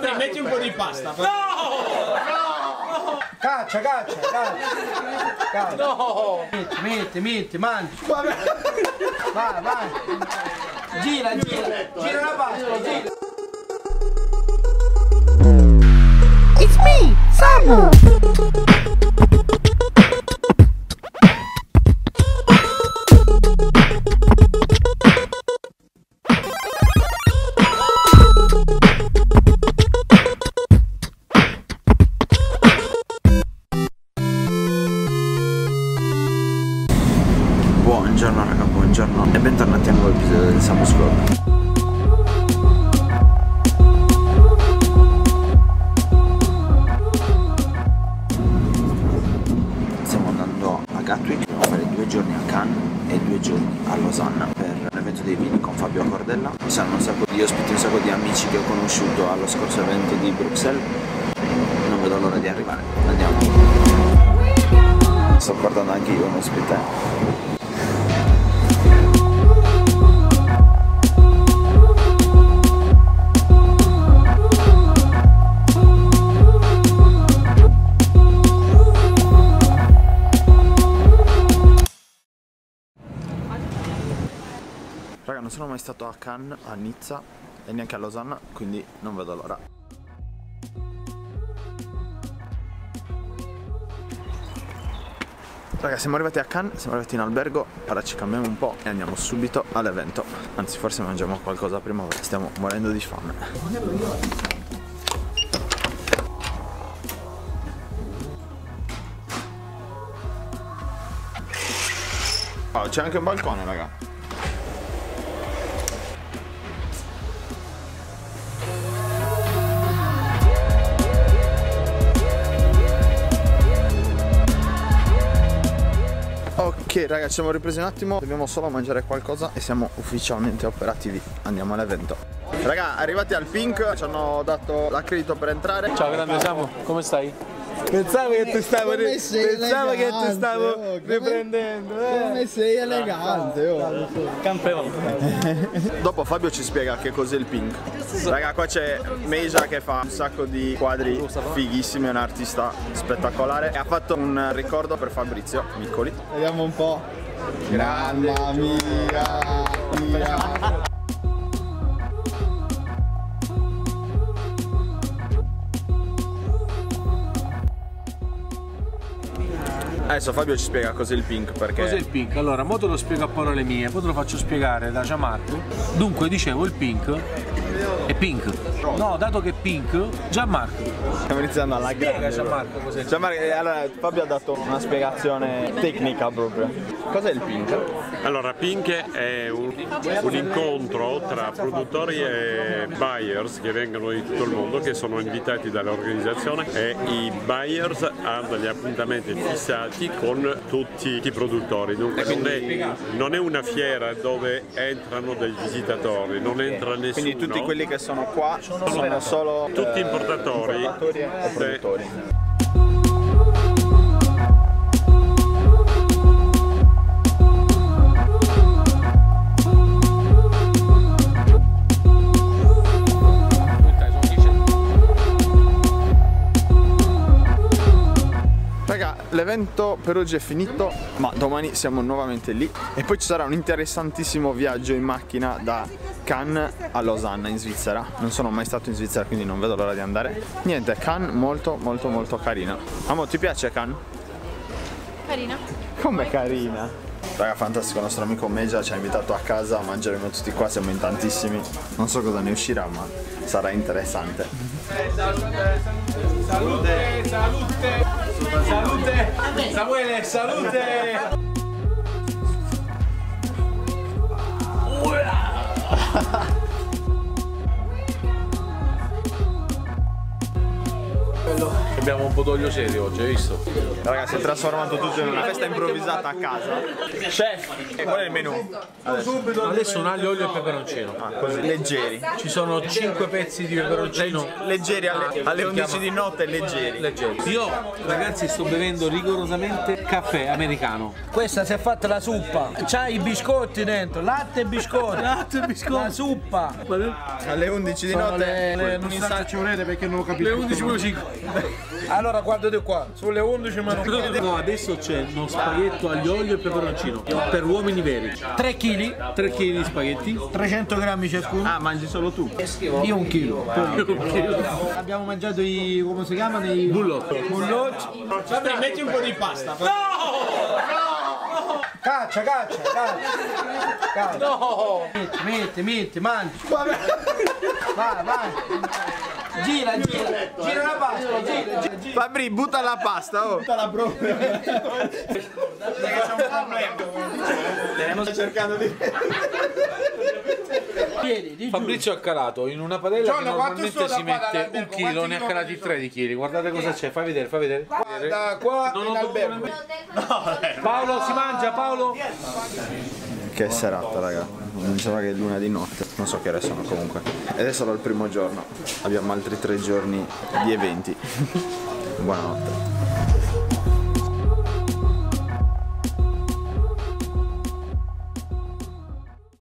Gabri, metti un po' di pasta. No! No! Caccia, caccia, caccia. No! Metti, metti, mangi. Vai, vai. Gira, gira. Gira la pasta, gira. It's me, Samu. Buongiorno raga, buongiorno e bentornati a un nuovo episodio del Samu's Vlog. Stiamo andando a Gatwick, dobbiamo fare 2 giorni a Cannes e 2 giorni a Losanna per l'evento dei vini con Fabio Cordella. Ci saranno un sacco di ospiti, un sacco di amici che ho conosciuto allo scorso evento di Bruxelles. Non vedo l'ora di arrivare, andiamo. Sto guardando anche io un ospite. Raga, non sono mai stato a Cannes, a Nizza e neanche a Losanna, quindi non vedo l'ora. Raga, siamo arrivati a Cannes, siamo arrivati in albergo, ora ci cambiamo un po' e andiamo subito all'evento. Anzi, forse mangiamo qualcosa prima, perché stiamo morendo di fame. Oh, c'è anche un balcone, raga. Ok raga, ci siamo ripresi un attimo, dobbiamo solo mangiare qualcosa e siamo ufficialmente operativi, andiamo all'evento. Raga, arrivati al Pink, ci hanno dato l'accredito per entrare. Ciao grande Samu, come stai? Pensavo che tu stavo riprendendo. Come sei elegante, oh. Campione. Dopo Fabio ci spiega che cos'è il Pink. Raga, qua c'è Mejia che fa un sacco di quadri fighissimi, è un artista spettacolare e ha fatto un ricordo per Fabrizio Miccoli. Vediamo un po'. Grande. Mamma mia. Adesso Fabio ci spiega cos'è il Pink, perché... Cos'è il Pink? Allora, mo te lo spiego a parole mie, poi te lo faccio spiegare da Gianmarco. Dunque, dicevo, il Pink è Pink. No, dato che è Pink, Gianmarco. Stiamo iniziando alla grande. Gianmarco cos'è il Pink? Gianmarco, allora, Fabio ha dato una spiegazione tecnica proprio. Cos'è il Pink? Allora, Pink è un incontro tra produttori e buyers che vengono di tutto il mondo, che sono invitati dall'organizzazione, e i buyers hanno degli appuntamenti fissati con tutti i produttori. Dunque non è una fiera dove entrano dei visitatori, non entra nessuno. Quindi tutti quelli che sono qua sono solo tutti importatori e produttori. L'evento per oggi è finito, ma domani siamo nuovamente lì e poi ci sarà un interessantissimo viaggio in macchina da Cannes a Losanna in Svizzera. Non sono mai stato in Svizzera, quindi non vedo l'ora di andare. Niente, Cannes molto molto molto carina. Amo, ti piace Cannes? Carina. Come carina? Raga, fantastico, il nostro amico Mejia ci ha invitato a casa a mangiare con tutti qua, siamo in tantissimi. Non so cosa ne uscirà, ma sarà interessante. Salute, salute, salute. Salute! Samuele, salute! bello. Abbiamo un podoglio serio oggi, hai visto? Ragazzi, si è trasformato tutto in una festa improvvisata a casa. Chef, qual è il menù? Adesso un aglio, olio e peperoncino. Ah, così, leggeri. Ci sono 5 pezzi di peperoncino. Leggeri alle 11 di notte, leggeri. Io, ragazzi, sto bevendo rigorosamente caffè americano. Questa si è fatta la suppa. C'ha i biscotti dentro, latte e biscotti. Latte e biscotti. La suppa. Alle 11 di notte. Non ci volete perché non lo capisco. Le 11:05. Allora guardate qua, sulle 11 ma non... No, adesso c'è uno spaghetto aglio, olio e peperoncino per uomini veri. 3 kg di spaghetti, 300 grammi ciascuno. Ah, mangi solo tu? Io un chilo. Abbiamo mangiato i... come si chiamano? I bullotti. Vabbè, metti un po' di pasta. No! Caccia! No! Metti, mangi! Vai! Gira la pasta! Gira! Fabri, butta la pasta! Oh. Butta la propria! C'è un problema! Sto cercando di... Fabrizio ha calato in una padella che normalmente si mette un chilo, ne ha calati 3 di chili. Guardate cosa c'è, fai vedere. Guarda qua, non ho dovuto... Paolo si mangia, Paolo. Che serata, raga. Mi sembra che è l'una di notte, non so che ore sono comunque. Ed è solo il primo giorno, abbiamo altri 3 giorni di eventi. Buonanotte.